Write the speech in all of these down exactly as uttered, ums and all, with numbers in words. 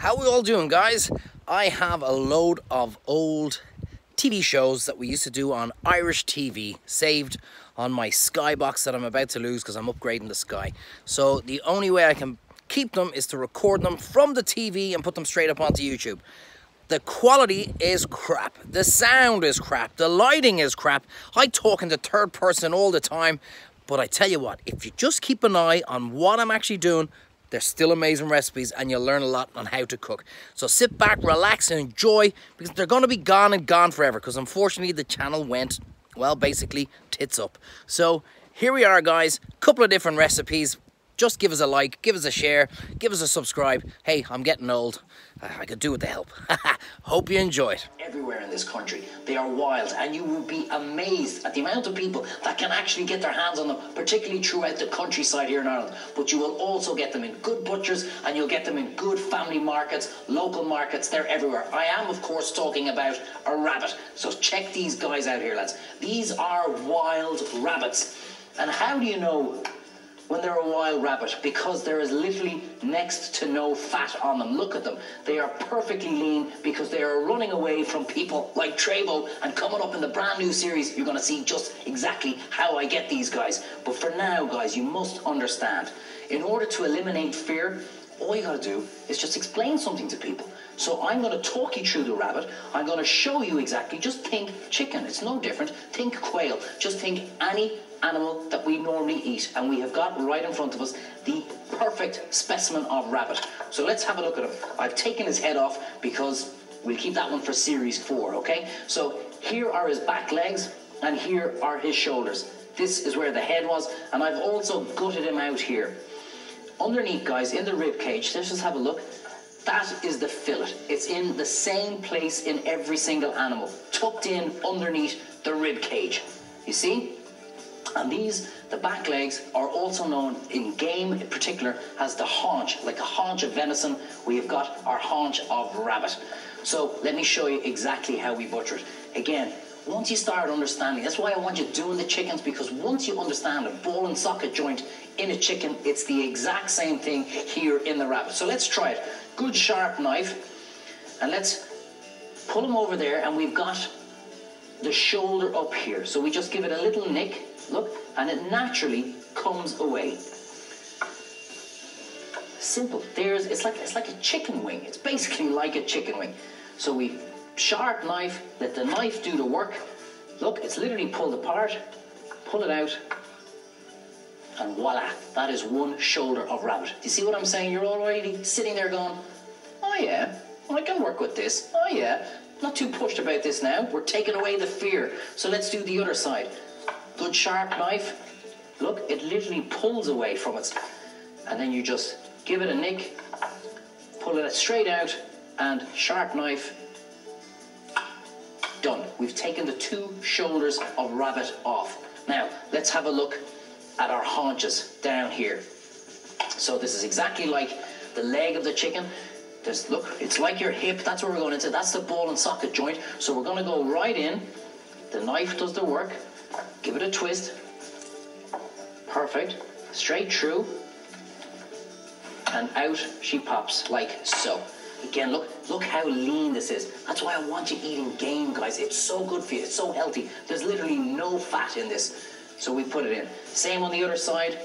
How we all doing, guys? I have a load of old T V shows that we used to do on Irish T V saved on my Sky box that I'm about to lose because I'm upgrading the Sky. So the only way I can keep them is to record them from the T V and put them straight up onto YouTube. The quality is crap. The sound is crap. The lighting is crap. I talk in the third person all the time. But I tell you what, if you just keep an eye on what I'm actually doing, they're still amazing recipes and you'll learn a lot on how to cook. So sit back, relax and enjoy, because they're going to be gone and gone forever, because unfortunately the channel went, well, basically tits up. So here we are, guys, couple of different recipes. Just give us a like, give us a share, give us a subscribe. Hey, I'm getting old. I could do with the help. Hope you enjoy it. Everywhere in this country, they are wild, and you will be amazed at the amount of people that can actually get their hands on them, particularly throughout the countryside here in Ireland. But you will also get them in good butchers, and you'll get them in good family markets, local markets. They're everywhere. I am, of course, talking about a rabbit. So check these guys out here, lads. These are wild rabbits. And how do you know when they're a wild rabbit? Because there is literally next to no fat on them. Look at them. They are perfectly lean because they are running away from people like Treyvaud, and coming up in the brand new series, you're going to see just exactly how I get these guys. But for now, guys, you must understand, in order to eliminate fear, all you got to do is just explain something to people. So I'm going to talk you through the rabbit. I'm going to show you exactly. Just think chicken. It's no different. Think quail. Just think any animal that we normally eat, and we have got right in front of us the perfect specimen of rabbit. So let's have a look at him. I've taken his head off because we'll keep that one for series four, okay? So here are his back legs and here are his shoulders. This is where the head was, and I've also gutted him out here. Underneath, guys, in the rib cage, let's just have a look. That is the fillet. It's in the same place in every single animal, tucked in underneath the rib cage. You see? And these, the back legs, are also known in game in particular as the haunch. Like a haunch of venison, we have got our haunch of rabbit. So let me show you exactly how we butcher it. Again, once you start understanding, that's why I want you doing the chickens, because once you understand a ball and socket joint in a chicken, it's the exact same thing here in the rabbit. So let's try it. Good sharp knife, and let's pull them over there, and we've got the shoulder up here. So we just give it a little nick, look, and it naturally comes away. Simple. There's, it's like, it's like a chicken wing. It's basically like a chicken wing. So we sharp knife, let the knife do the work. Look, it's literally pulled apart. Pull it out, and voila, that is one shoulder of rabbit. Do you see what I'm saying? You're already sitting there going, oh yeah, I can work with this. Oh yeah, not too pushed about this now. We're taking away the fear. So let's do the other side. Good sharp knife. Look, it literally pulls away from it. And then you just give it a nick, pull it straight out, and sharp knife. Done. We've taken the two shoulders of rabbit off. Now, let's have a look at our haunches down here. So this is exactly like the leg of the chicken. Just look, it's like your hip. That's where we're going into. That's the ball and socket joint. So we're going to go right in. The knife does the work. Give it a twist. Perfect. Straight through. And out she pops, like so. Again, look, look how lean this is. That's why I want you eating game, guys. It's so good for you. It's so healthy. There's literally no fat in this. So we put it in. Same on the other side.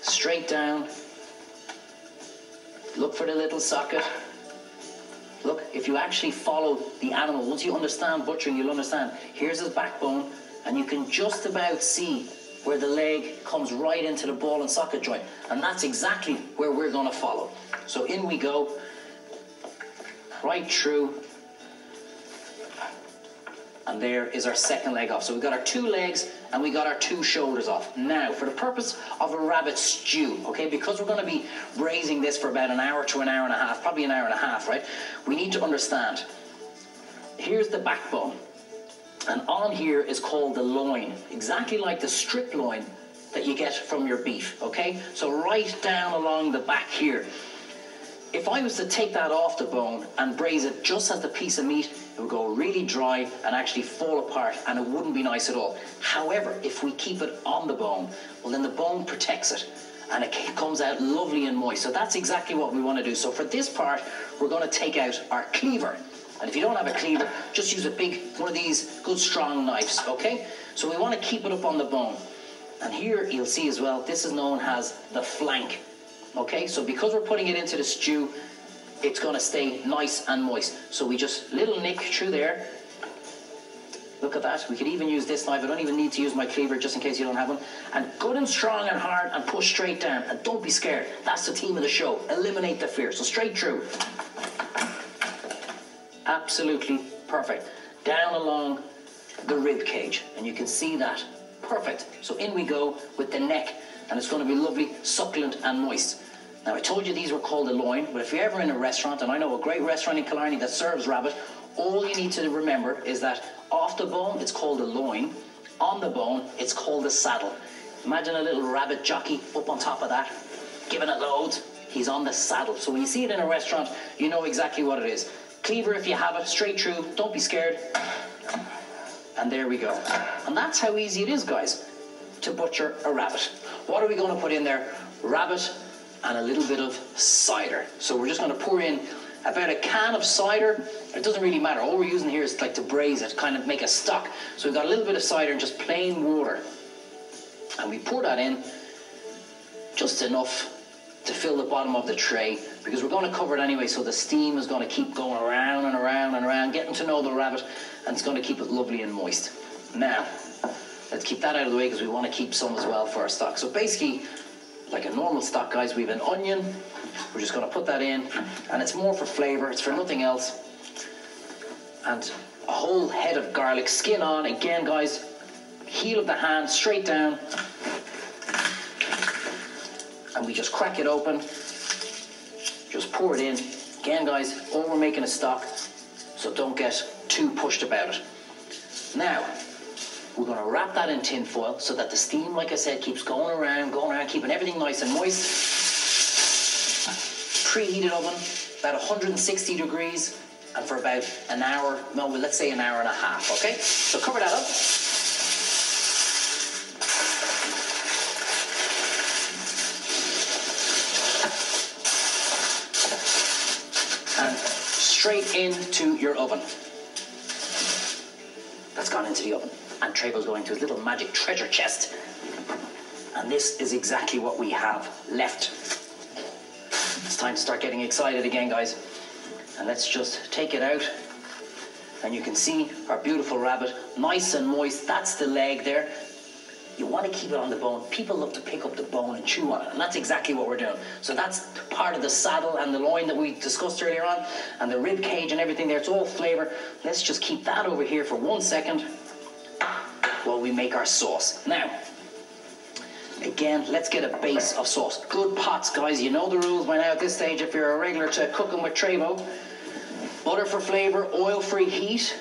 Straight down. Look for the little socket. Look, if you actually follow the animal, once you understand butchering, you'll understand. Here's his backbone, and you can just about see where the leg comes right into the ball and socket joint. And that's exactly where we're going to follow. So in we go. Right through. And there is our second leg off. So we've got our two legs and we got our two shoulders off. Now, for the purpose of a rabbit stew, okay, because we're going to be braising this for about an hour to an hour and a half, probably an hour and a half, right? We need to understand. Here's the backbone. And on here is called the loin, exactly like the strip loin that you get from your beef, okay? So right down along the back here. If I was to take that off the bone and braise it just as the piece of meat, it would go really dry and actually fall apart, and it wouldn't be nice at all. However, if we keep it on the bone, well, then the bone protects it. and it comes out lovely and moist. So that's exactly what we want to do. So for this part, we're going to take out our cleaver. And if you don't have a cleaver, just use a big, one of these good strong knives, okay? So we want to keep it up on the bone. And here you'll see as well, this is known as the flank, okay? So because we're putting it into the stew, it's going to stay nice and moist. So we just, little nick through there. Look at that. We could even use this knife. I don't even need to use my cleaver just in case you don't have one. And good and strong and hard and push straight down. And don't be scared. That's the theme of the show. Eliminate the fear. So straight through. Absolutely perfect. Down along the rib cage. And you can see that. Perfect. So in we go with the neck. And it's going to be lovely, succulent and moist. Now, I told you these were called the loin, but if you're ever in a restaurant, and I know a great restaurant in Killarney that serves rabbit, all you need to remember is that off the bone, it's called the loin. On the bone, it's called the saddle. Imagine a little rabbit jockey up on top of that, giving it loads. He's on the saddle. So when you see it in a restaurant, you know exactly what it is. Cleaver, if you have it, straight through. Don't be scared. And there we go. And that's how easy it is, guys, to butcher a rabbit. What are we going to put in there? Rabbit and a little bit of cider. So we're just going to pour in about a can of cider. It doesn't really matter. All we're using here is like to braise it, kind of make a stock. So we've got a little bit of cider and just plain water. And we pour that in just enough to fill the bottom of the tray, because we're going to cover it anyway, so the steam is going to keep going around and around and around, getting to know the rabbit, and it's going to keep it lovely and moist. Now, let's keep that out of the way because we want to keep some as well for our stock. So basically, like a normal stock, guys, we have an onion. We're just going to put that in, and it's more for flavor. It's for nothing else. And a whole head of garlic, skin on. Again, guys, heel of the hand, straight down. And we just crack it open. Just pour it in. Again, guys, all we're making is stock, so don't get too pushed about it. Now, we're going to wrap that in tin foil so that the steam, like I said, keeps going around, going around, keeping everything nice and moist. Preheated oven, about one hundred sixty degrees, and for about an hour, no, well, let's say an hour and a half, okay? So cover that up. And straight into your oven. That's gone into the oven. And Treyvaud's going to his little magic treasure chest. And this is exactly what we have left. It's time to start getting excited again, guys. And let's just take it out. And you can see our beautiful rabbit, nice and moist. That's the leg there. You want to keep it on the bone. People love to pick up the bone and chew on it. And that's exactly what we're doing. So that's part of the saddle and the loin that we discussed earlier on. And the rib cage and everything there. It's all flavor. Let's just keep that over here for one second. While we make our sauce. Now, again, let's get a base of sauce. Good pots, guys. You know the rules by now at this stage if you're a regular to Cooking with Treyvaud. Butter for flavor, oil-free heat.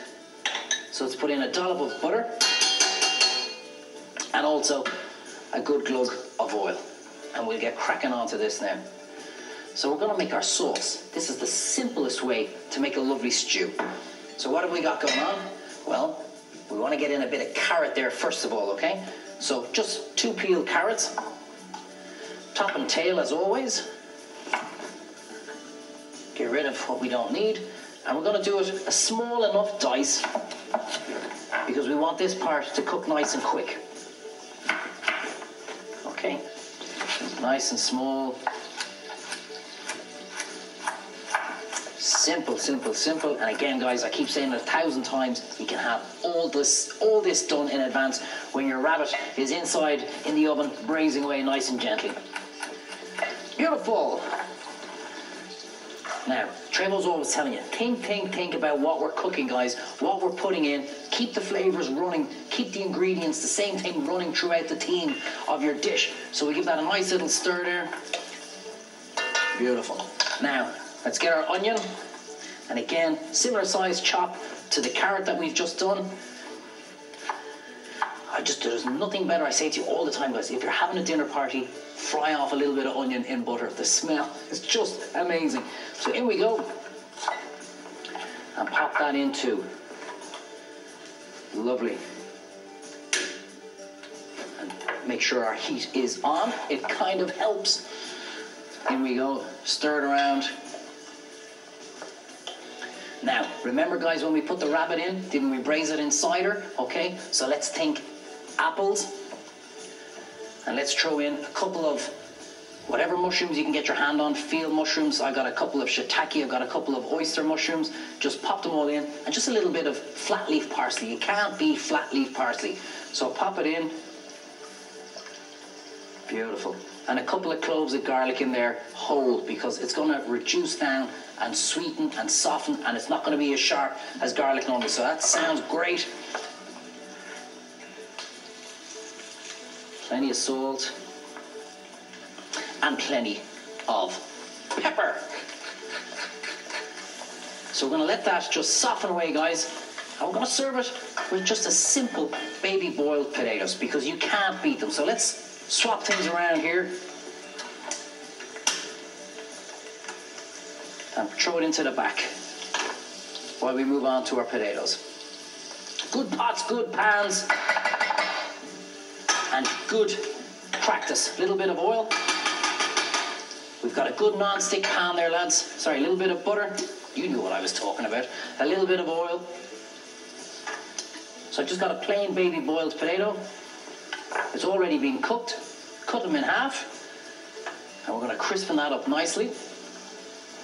So let's put in a dollop of butter. And also a good glug of oil. And we'll get cracking onto this now. So we're going to make our sauce. This is the simplest way to make a lovely stew. So what have we got going on? Well, we want to get in a bit of carrot there first of all, okay? So just two peeled carrots, top and tail as always. Get rid of what we don't need. And we're going to do it a small enough dice because we want this part to cook nice and quick. Okay, nice and small. Simple, simple, simple. And again, guys, I keep saying it a thousand times. You can have all this, all this done in advance when your rabbit is inside in the oven, braising away nice and gently. Beautiful. Now, Treyvaud's always telling you, think, think, think about what we're cooking, guys, what we're putting in. Keep the flavors running. Keep the ingredients, the same thing running throughout the theme of your dish. So we give that a nice little stir there. Beautiful. Now, let's get our onion. And again, similar size chop to the carrot that we've just done. I just, there's nothing better. I say to you all the time, guys, if you're having a dinner party, fry off a little bit of onion in butter. The smell is just amazing. So in we go. And pop that in too. Lovely. And make sure our heat is on. It kind of helps. Here we go, stir it around. Now, remember guys, when we put the rabbit in, didn't we braise it in cider? Okay, so let's think apples. And let's throw in a couple of whatever mushrooms you can get your hand on, field mushrooms. I got a couple of shiitake, I've got a couple of oyster mushrooms. Just pop them all in, and just a little bit of flat leaf parsley. You can't beat flat leaf parsley. So pop it in. Beautiful. And a couple of cloves of garlic in there, whole, because it's gonna reduce down and sweeten and soften, and it's not gonna be as sharp as garlic normally. So that sounds great. Plenty of salt. And plenty of pepper. So we're gonna let that just soften away, guys. And we're gonna serve it with just a simple baby boiled potatoes, because you can't beat them. So let's swap things around here. And throw it into the back while we move on to our potatoes. Good pots, good pans, and good practice. A little bit of oil. We've got a good non-stick pan there, lads. Sorry, a little bit of butter. You knew what I was talking about. A little bit of oil. So I just got a plain baby boiled potato. It's already been cooked. Cut them in half. And we're going to crispen that up nicely.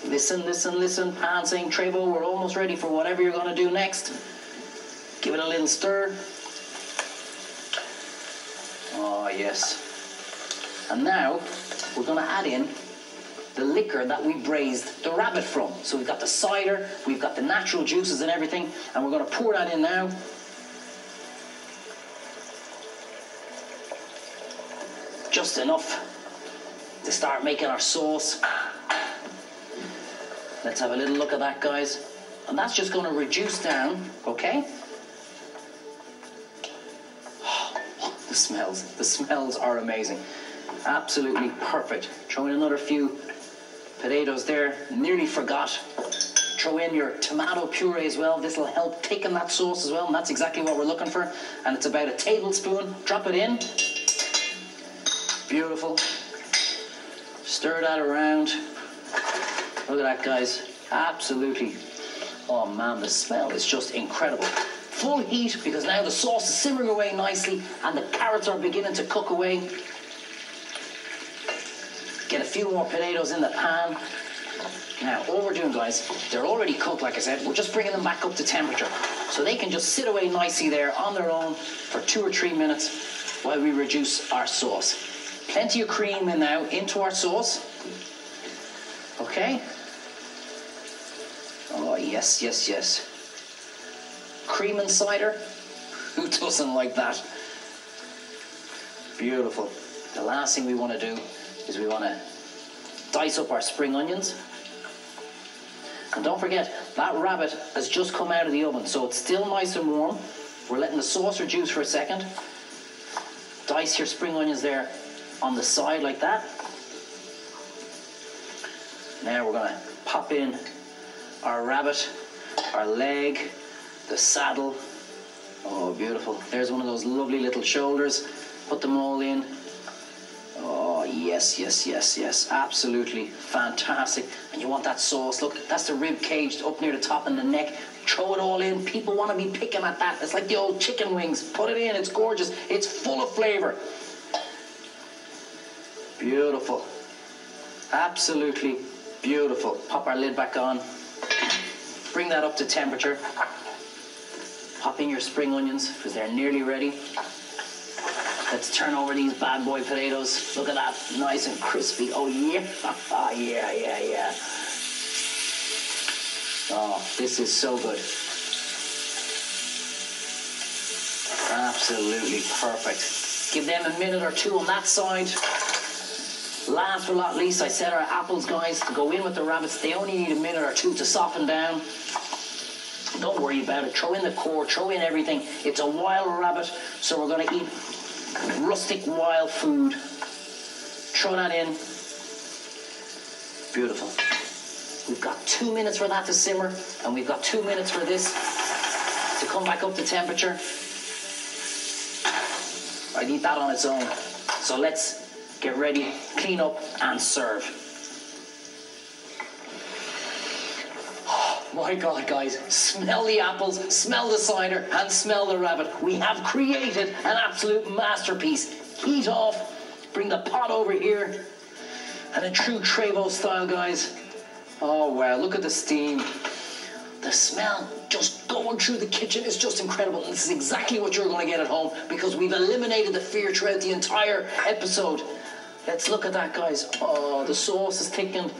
Listen, listen, listen. Pan saying, Treyvaud, we're almost ready for whatever you're going to do next. Give it a little stir. Oh, yes. And now we're going to add in the liquor that we braised the rabbit from. So we've got the cider, we've got the natural juices and everything, and we're going to pour that in now. Just enough to start making our sauce. Let's have a little look at that, guys. And that's just going to reduce down, okay? Oh, the smells, the smells are amazing. Absolutely perfect. Throw in another few potatoes there. Nearly forgot. Throw in your tomato puree as well. This will help thicken that sauce as well, and that's exactly what we're looking for. And it's about a tablespoon. Drop it in. Beautiful. Stir that around. Look at that, guys. Absolutely. Oh, man, the smell is just incredible. Full heat, because now the sauce is simmering away nicely, and the carrots are beginning to cook away. Get a few more potatoes in the pan. Now, all we're doing, guys, they're already cooked, like I said. We're just bringing them back up to temperature. So they can just sit away nicely there on their own for two or three minutes while we reduce our sauce. Plenty of cream in now into our sauce. Okay. Oh, yes, yes, yes. Cream and cider. Who doesn't like that? Beautiful. The last thing we want to do is we want to dice up our spring onions. And don't forget, that rabbit has just come out of the oven, so it's still nice and warm. We're letting the sauce reduce for a second. Dice your spring onions there on the side like that. Now we're gonna pop in our rabbit, our leg, the saddle. Oh, beautiful. There's one of those lovely little shoulders. Put them all in. Oh, yes, yes, yes, yes. Absolutely fantastic. And you want that sauce. Look, that's the rib cage up near the top and the neck. Throw it all in. People want to be picking at that. It's like the old chicken wings. Put it in. It's gorgeous. It's full of flavor. Beautiful. Absolutely beautiful. Pop our lid back on. Bring that up to temperature. Pop in your spring onions, because they're nearly ready. Let's turn over these bad boy potatoes. Look at that, nice and crispy. Oh yeah, yeah, yeah, yeah. Oh, this is so good. Absolutely perfect. Give them a minute or two on that side. Last but not least, I said our apples, guys, to go in with the rabbits. They only need a minute or two to soften down. Don't worry about it. Throw in the core, throw in everything. It's a wild rabbit, so we're gonna eat rustic wild food. Throw that in. Beautiful. We've got two minutes for that to simmer, and we've got two minutes for this to come back up to temperature. I'd eat that on its own. So let's get ready, clean up and serve. Oh my God, guys, smell the apples, smell the cider and smell the rabbit. We have created an absolute masterpiece. Heat off, bring the pot over here, and in true Treyvaud style, guys, oh wow, look at the steam. The smell just going through the kitchen is just incredible. And this is exactly what you're going to get at home because we've eliminated the fear throughout the entire episode. Let's look at that, guys. Oh, the sauce is thickened.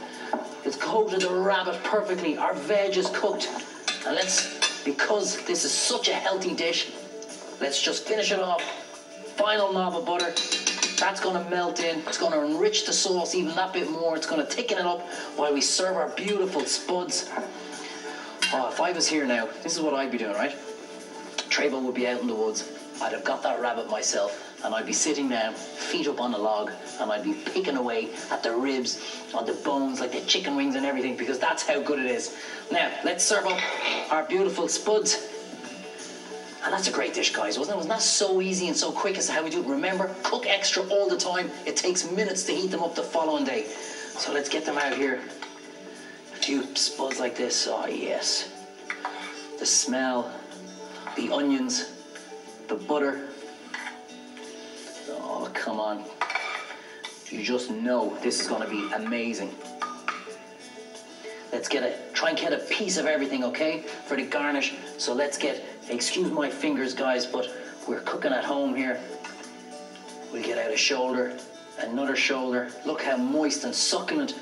It's coated the rabbit perfectly. Our veg is cooked. And let's, because this is such a healthy dish, let's just finish it off. Final knob of butter. That's going to melt in. It's going to enrich the sauce even that bit more. It's going to thicken it up while we serve our beautiful spuds. Oh, if I was here now, this is what I'd be doing, right? Treyvaud would be out in the woods. I'd have got that rabbit myself, and I'd be sitting down, feet up on a log, and I'd be picking away at the ribs, on the bones, like the chicken wings and everything, because that's how good it is. Now, let's serve up our beautiful spuds. And that's a great dish, guys, wasn't it? It was not so easy and so quick as to how we do it. Remember, cook extra all the time. It takes minutes to heat them up the following day. So let's get them out here. Few spuds like this, oh yes. The smell, the onions, the butter. Oh, come on. You just know this is gonna be amazing. Let's get a, try and get a piece of everything, okay? For the garnish, so let's get, excuse my fingers, guys, but we're cooking at home here. We'll get out a shoulder, another shoulder. Look how moist and succulent.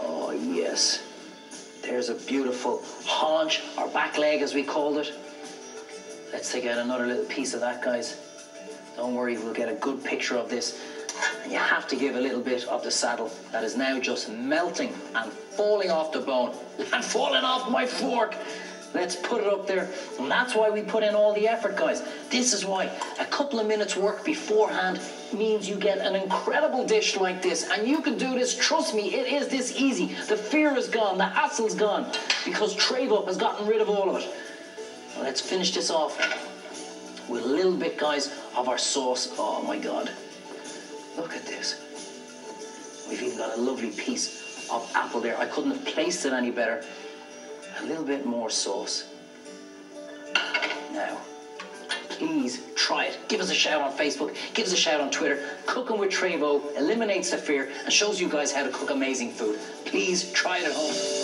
Oh, yes. There's a beautiful haunch, or back leg as we called it. Let's take out another little piece of that, guys. Don't worry, we'll get a good picture of this. And you have to give a little bit of the saddle that is now just melting and falling off the bone and falling off my fork. Let's put it up there. And that's why we put in all the effort, guys. This is why a couple of minutes work beforehand means you get an incredible dish like this. And you can do this. Trust me, it is this easy. The fear is gone. The hassle's gone. Because Treyvaud has gotten rid of all of it. Now let's finish this off with a little bit, guys, of our sauce. Oh, my God. Look at this. We've even got a lovely piece of apple there. I couldn't have placed it any better. A little bit more sauce. Now, please try it. Give us a shout on Facebook. Give us a shout on Twitter. Cooking with Treyvaud eliminates the fear and shows you guys how to cook amazing food. Please try it at home.